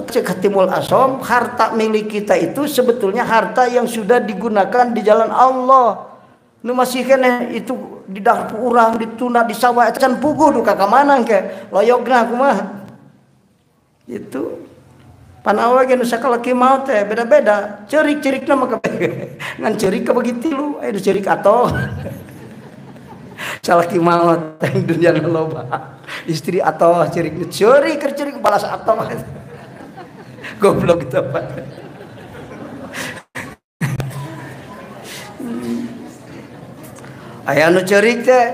cek hatimul asom. Harta milik kita itu sebetulnya harta yang sudah digunakan di jalan Allah nu masih kene itu di dapur orang dituna di sawah can pugu duka ka manang ke loyogna kumaha itu. Panawa geus sakalaki maot teh beda-beda, ceurik-ceurikna mah kabeh. Ngan ceurik ka begitu lu, aya ceurik atoh. Salaki maot teh dunya loba. Istri atoh ceurik, ceurik keur ceurik balas atoh. Goblok teu apa. Aya nu ceurik teh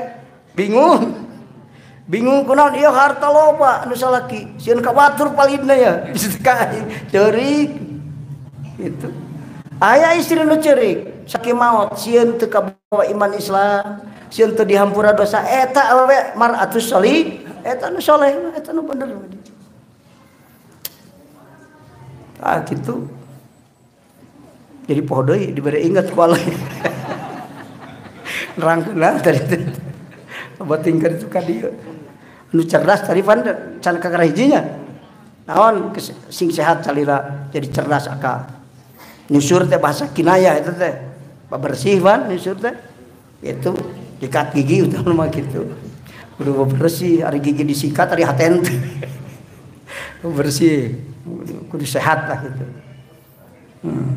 bingung. Bingung kunaon ieu harta loba anu salaki sieun ka batur palidna ya ceurik gitu. Aya istri nu ceurik sakit maot sieun teu kabawa iman Islam sieun teu dihampura dosa eta awewe mar'atus solih eta nu soleh eta nu bener Ah gitu. Jadi pohdoi diberi ingat kualai. Nerangkeunah tadi teh. Abah tinggal itu ka dieu. Nu cerdas tadi pan can kakara hijinya. Naon sing sehat salira jadi cerdas akal. Nyusur teh bahasa kinayah itu teh. Bebersih pan nyusur teh. Itu dikat gigi udah mah gitu. Kudu bebersih, ari gigi disikat ari haten. Bebersih, kudu sehat lah gitu. Hmm.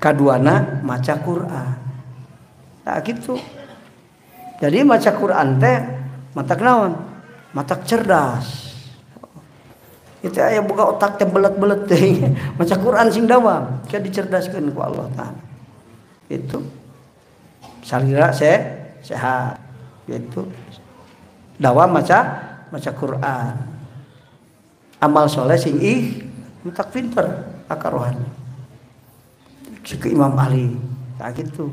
Kaduana maca Quran. Nah gitu. Jadi maca Quran teh matak naon? Matak cerdas. Itu aya buka otak teh belet-belet teh. Maca Quran sing dawam, kan dicerdaskeun ku Allah Taala. Itu salira se sehat. Itu dawam maca maca Quran. Amal soleh sing ih matak pinter akar rohani. Ke Imam Ali tak gitu.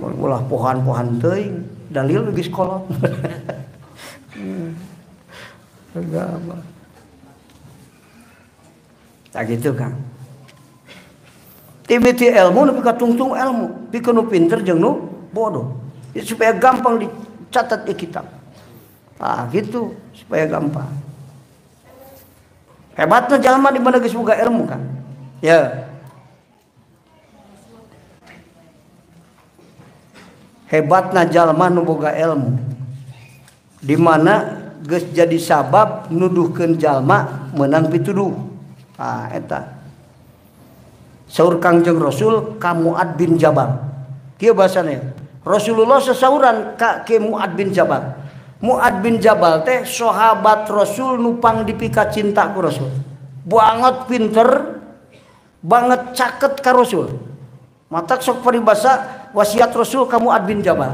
Ulah pohan-pohan teuing, dalil geus kolot. Agama. Tak gitu, Kang. Timiti ilmu nepi ka tungtung ilmu, pikeun nu pinter jeung nu bodoh. Supaya gampang dicatat di kitab. Ah, gitu, supaya gampang. Hebatna jalma di mana geus boga ilmu, Kang. Ya. Hebatna jalma nu boga ilmu di mana geus jadi sabab nuduhkeun jalma menang pituduh. Ah eta saur Kangjeng Rasul ka Mu'adz bin Jabal, kieu basana Rasulullah sesauran ka Mu'adz bin Jabal. Mu'adz bin Jabal teh sahabat Rasul nupang dipika cinta ku Rasul, banget pinter banget caket ka Rasul. Matak sok peribasa wasiat Rasul kamu Mu'adz bin Jabal,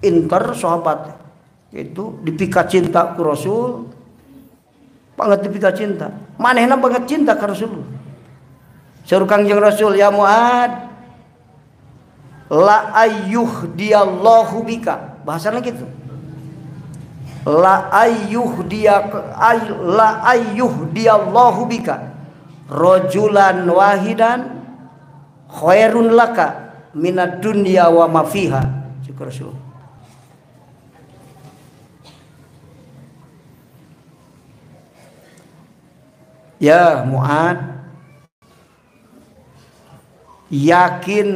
pinter sahabat itu dipika cinta ku Rasul, banget dipika cinta, manehna banget cinta ka Rasul. Saur Kangjeng Rasul, ya Mu'ad, la ayyuh diallahu bika, bahasanya gitu, la ayyuh dia ay, la ayyuh diallahu bika rojulan wahidan khairun laka minad dunya wa ma fiha. Syukur Rasul. Ya Mu'ad, yakin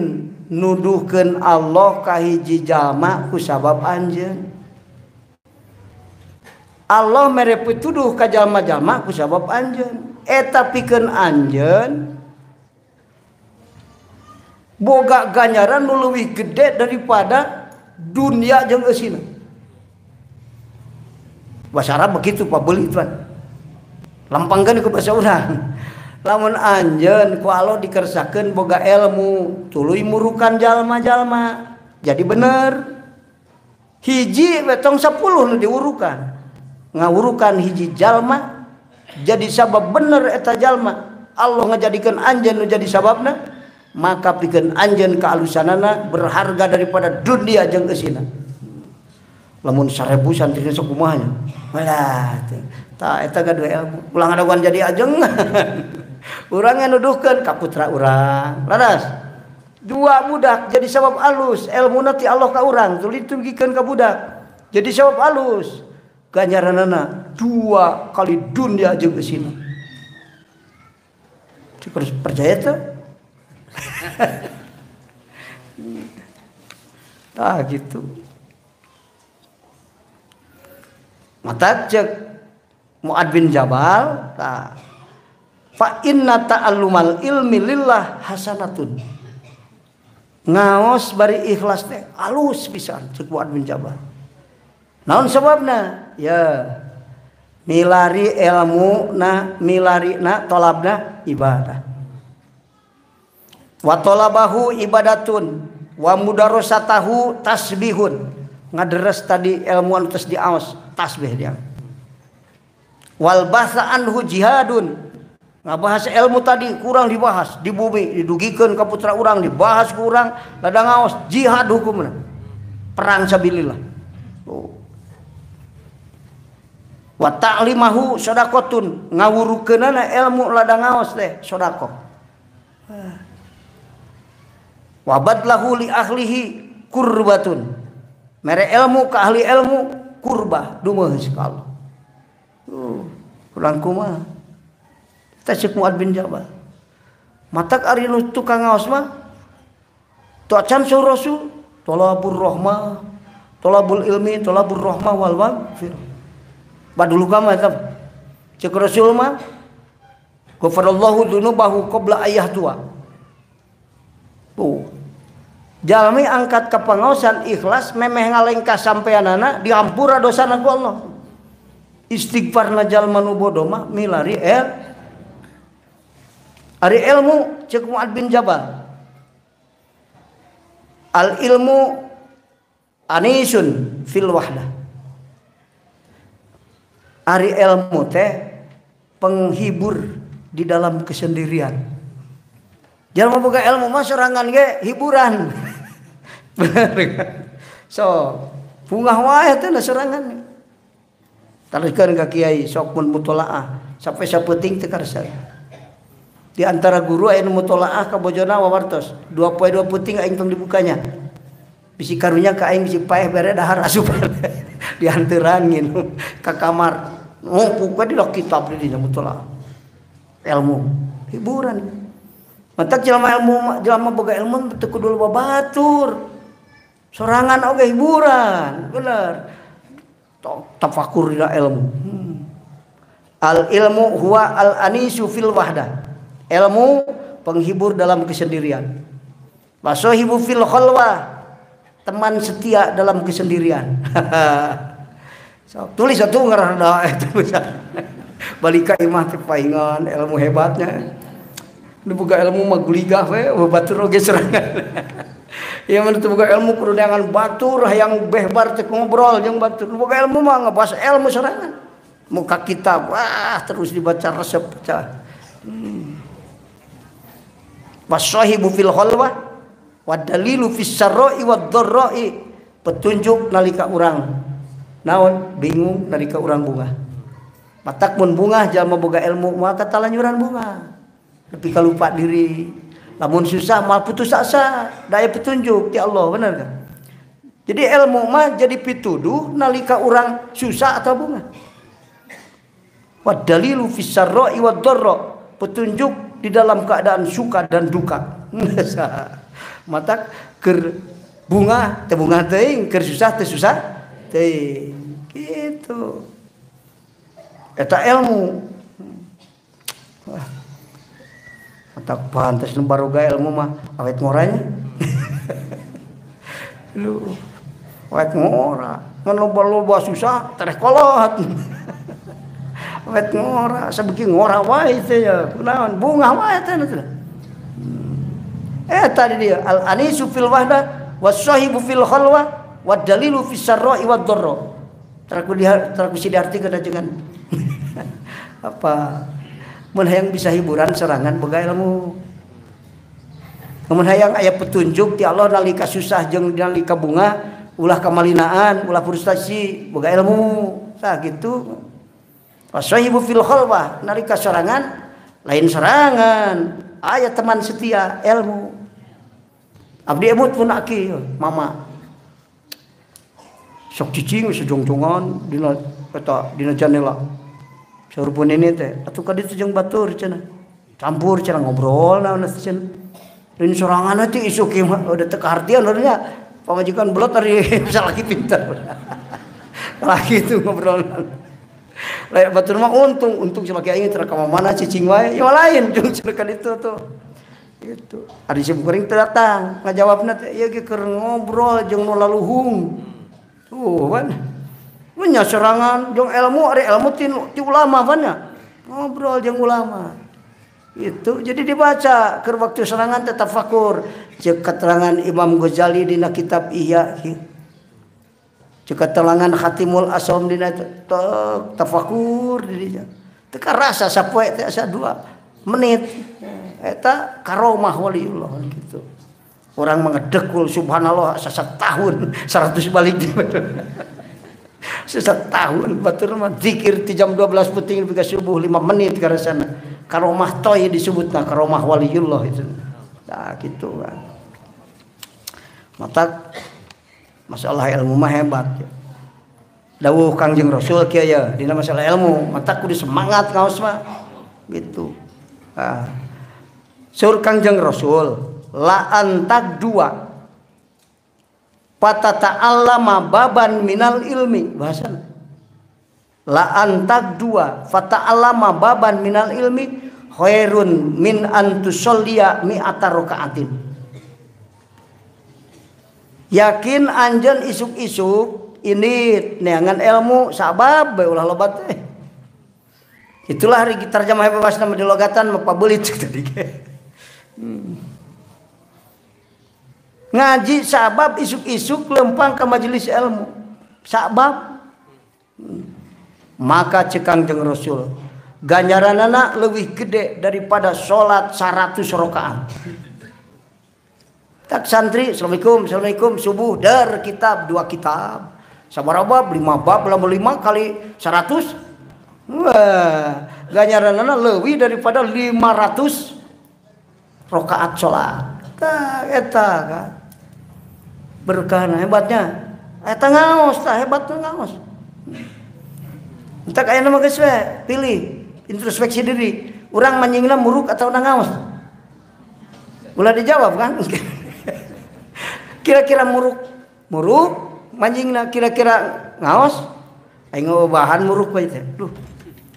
nuduhkeun Allah ka hiji jalma ku sabab anjeun. Allah mere pituduh ka jalma-jalma ku sabab anjeun. Eta pikeun anjeun boga ganjaran nu leuwih gede daripada dunia jeung eusina. Bahasa Arab begitu pabeuli tuan. Lampangkeun ku bahasa urang. Lamun anjeun ku Allah dikersakeun boga ilmu, tuluy murukan jalma-jalma. Jadi bener. Hiji betong sepuluh nu diurukan. Ngawurukan hiji jalma jadi sabab bener eta jalma. Allah ngajadikeun anjeun nu jadi sababna. Maka pikeun anjeun kaalusanana berharga daripada dunia jeung eusina. Lamun seribu santrina sok kumaha nya? Walah teh. Tah eta gaduh ilmu. Ulah ngadaguan jadi ajeng. Urang nuduhkeun ka putra urang. Laras. Dua budak jadi sabab alus, ilmuna ti Allah ka urang, tuluy tunggikeun ka budak. Jadi sabab alus. Ganjaranana dua kali dunia jeung eusina. Terus percaya teh? Tah gitu. Mata cek Mu'adz bin Jabal, tah. Fa inna ta'allumal ilmi lillah hasanatun. Ngaos bari ikhlas teh alus pisan cek Mu'adz bin Jabal. Naon sababna? Ya milari ilmu na milari na tolabna ibadah. Wa talabahu ibadatun wa mudarasatahu tasbihun. Ngaderes tadi ilmuan terus diaos tasbih dia. Wal bahsa anhu jihadun. Ngabahas ilmu tadi kurang dibahas di bumi, didugikeun ka putra urang, dibahas ku urang, ladang ngaos jihad hukumna. Perang sabilillah. Oh. Wa ta'limahu sodakotun, ngawurukeunana ilmu ladangaos teh sodakoh. Wa badlahu li ahlihi kurbatun, mere ilmu ke ahli ilmu kurbah dumeuheus ka Allah. Uh, ulang kumaha eta ceuk Mu'adz bin Jabal. Matak ari nu tukang ngaos mah tu acan sur rasul, thalabur rahmah, thalabul ilmi, thalabur rahmah wal wafir. Badulu kama eta ceuk Rasul mah ghafarallahu dzunubahu qabla ayah tua. Tuh. Jalmi angkat ka pangaosan ikhlas memeh ngalengkah sampeanana diampura dosana ku Allah. Istighfarna jalma nu bodoh mah milari el. Ari ilmu ceuk Mu'adz bin Jabal. Al ilmu anisun fil wahdah. Ari ilmu teh penghibur di dalam kesendirian. Jangan membuka ilmu mah sorangan ge hiburan. Bener. So, bungah wae teh sorangan. Tarikeun ka kiai sok mun mutolaah, sampai sapeuting teu karsa. Di antara guru aya nu mutolaah ka bojona wawartos, dua poe dua puting aing tong dibukanya. Bisi karunya ka aing bisi paeh bare dahar asup. Dihanteran gitu ke kamar. Ngumpulkan di dalam kitab ini mutolaah ilmu hiburan. Mata jelma ilmu jelma boga ilmu teu kudu loba batur. Sorangan oge hiburan, bener. Tafakur di ilmu. Hmm. Al ilmu huwa al anisu fil wahdah. Ilmu penghibur dalam kesendirian. Wasohibu fil khalwah, teman setia dalam kesendirian. So, tulis satu ngarana itu bisa. Balik ka imah teh paingan ilmu hebatnya. Nu boga ilmu mah guligah we batur oge serangan. Ieu mun teu boga ilmu kudu neangan batur hayang behbar teh ngobrol jeung batur. Nu boga ilmu mah ngebahas ilmu serangan. Muka kitab wah terus dibaca resep baca. Hmm. Wasahibu fil khalwah wa dalilu fis sarra'i wad dharra'i, petunjuk nalika urang naon bingung nalika urang bunga. Matak mun bunga jalma boga ilmu mah kata lanjuran bunga. Tapi kalau lupa diri, lamun susah mal putus asa, daya petunjuk ti Allah, bener kan? Jadi ilmu mah jadi pituduh nalika urang susah atau bunga. Wa dalilu fis sarra'i wad dharra, petunjuk di dalam keadaan suka dan duka. Matak keur bunga teh bunga teuing, keur susah teh susah teh gitu. Eta ilmu. Wah. Atak pantes nu baroga ilmu mah awet ngoranya. Lu awet ngora, mun loba-loba susah tereh kolot. Awet ngora, sabeuki ngora wae teh ya. Kunaon bunga wae teh. Eta dia al anisu fil wahdah wasahibu fil khalwah wa dalilu fis sarra'i wad dharra. Terakusi diartikeun dengan apa? Mun hayang bisa hiburan serangan boga ilmu. Mun hayang aya petunjuk ti Allah nalika susah jeung nalika bunga, ulah kamalinaan, ulah frustasi boga ilmu. Tah kitu. Wasahibu fil khalwah, nalika serangan lain serangan, aya teman setia ilmu. Abdi emut pun aki mama. Sok cicing sejong-jongan dina eta dina janela. Saurupun ini teh atuh ka ditu jeung batur cenah. Campur cenah ngobrol naon cenah. Lain sorangan teh isu kieu udah teu kahartian urangnya. Pamajikan belot ari salaki pinter. Laki itu ngobrol. Lain batur mah untung untung salaki aing teu ka mana cicing wae. Ya lain jeung ka ditu tuh. Gitu. Ari si bukuring teu datang, ngajawabna teh ieu ge keur ngobrol jeung nu laluhung. Tuh kan, punya serangan, jong ilmu, ada ilmu tin, ti ulama mana, ngobrol jong ulama, itu jadi dibaca, ker waktu serangan tetap fakur, cek keterangan Imam Ghazali dina kitab Ihya, cek keterangan Khatimul Asom dina tafakur, dirinya, teka rasa sapoe teh asa dua menit, eta karomah waliullah gitu. Orang mengedekul subhanallah satu tahun seratus balik. Setahun batur mah zikir di jam dua belas penting pika subuh lima menit ke sana. Karomah toy disebutna karomah waliyullah itu. Nah, gitu kan. Mata masalah ilmu mah hebat. Dawuh Kangjeng Rasul kieu ya dina masalah ilmu, mata kudu semangat kaos mah. Gitu. Ah. Sur Kangjeng Rasul la antag dua fatata'allama baban minal ilmi bahasan la antak dua fata'allama baban minal ilmi khairun min antusolliya mi'ata raka'atin. Yakin anjen isuk-isuk ini neangan ilmu sabab ulah lobat teh. Itulah hari gitar jamaah bebas nama di logatan mepabelit tadi. Ngaji sabab isuk-isuk lempang ke majelis ilmu sabab hmm. Maka cekang jeng Rasul ganjaran anak lebih gede daripada sholat seratus rokaat. Tak santri assalamualaikum assalamualaikum subuh dar kitab dua kitab sabarabab lima bab lama lima kali seratus wah ganjaran anak lebih daripada lima ratus rokaat sholat tak eta kan. Berkahana hebatnya, eta ngaos, ta hebatna ngaos. Entak aya nama geus we, pilih introspeksi diri. Urang manjingna muruk atau nangaos? Ulah dijawab kan? Kira-kira muruk, muruk, manjingna kira-kira ngaos? Aing bahan muruk bae teh. Duh.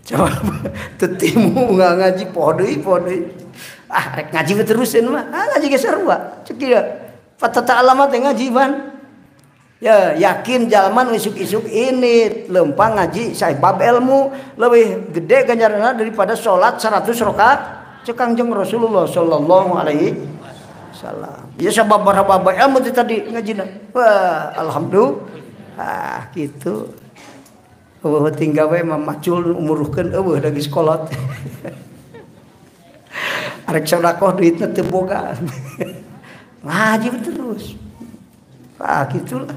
Jawab teu timu ngaji poho deui, poho deui. Ah, rek ngaji terusin mah. Ah, ngaji ge sarua. Cek dieu. Patata alamat yang ngaji ban ya yakin jalman isuk-isuk ini lempang ngaji sabab ilmu lebih gede ganjarannya daripada sholat seratus rakaat cekang jeung Rasulullah sallallahu alaihi wasallam ya sabab barababa ilmu tadi ngajina wah alhamdulillah gitu eueuh ting gawe mamacul umuruhkeun eueuh da geus kolot arek sedekah duitna teu boga ngaji terus, ah gitulah,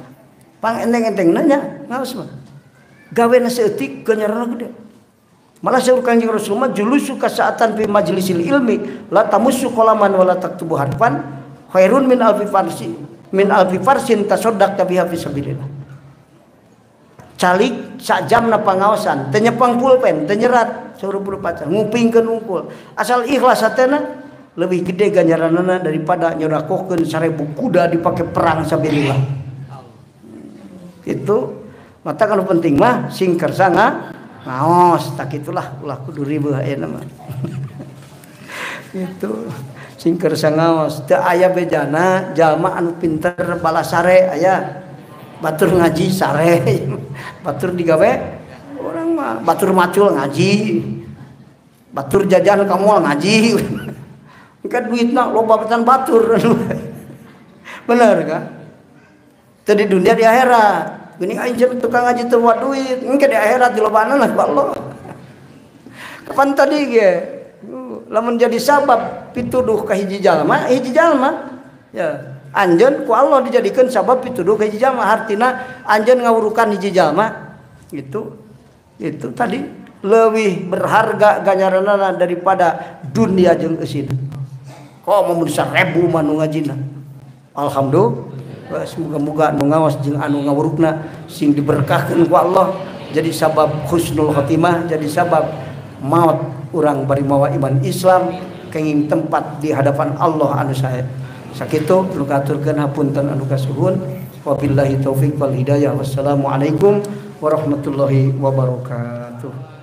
pang enteng-enteng nanya, ngawas mah, gawe nasi etik ganjaran gede, malah seorang Kangjeng Rasul mah julu suka saatan fi majlisil ilmi, la tamusu qalaman wa la taktubu harfan, khairun min alfi farsin, min alfi farsin tasoddaqta biha fi sabilillah. Calik sak jamna pangaosan, teu nyepang pulpen, teu nyerat, suruh berpacar, ngupingkeun ungkul, asal ikhlas hatena lebih gede ganjaranana daripada nyodakohkeun seribu kuda dipake perang sabilillah. Itu mata kalau penting mah sing kersa ngaos tak itulah ulah kudu ribeuh ayeuna mah. Itu sing kersa ngaos teu aya bejana jalma anu pinter balas sare aya batur ngaji sare batur digawe orang mah batur macul ngaji batur jajan ka mall ngaji. Kan duitna loba betan batur. Bener kan? Tadi dunia di akhirat. Geuning anjeun tukang ngaji teu wa duit, engke di akhirat di lobana lah Allah. Kapan tadi ge? Lamun jadi sabab pituduh ka hiji jalma, hiji jalma. Ya, anjeun ku Allah dijadikeun sabab pituduh ka hiji jalma, hartina anjeun ngawurukan hiji jalma. Gitu. Itu tadi leuwih berharga ganjaranana daripada dunia jeung eusin. Kok mau seribu manu ngajina alhamdulillah semoga-moga anu ngawas jeung anu ngawurukna sing diberkahkeun ku Allah jadi sabab husnul khotimah jadi sabab maut urang bari mawa iman Islam kenging tempat di hadapan Allah anu sae sakitu nu katurkeun hapunten anu kasuhun wabillahi taufik wal hidayah wassalamualaikum warahmatullahi wabarakatuh.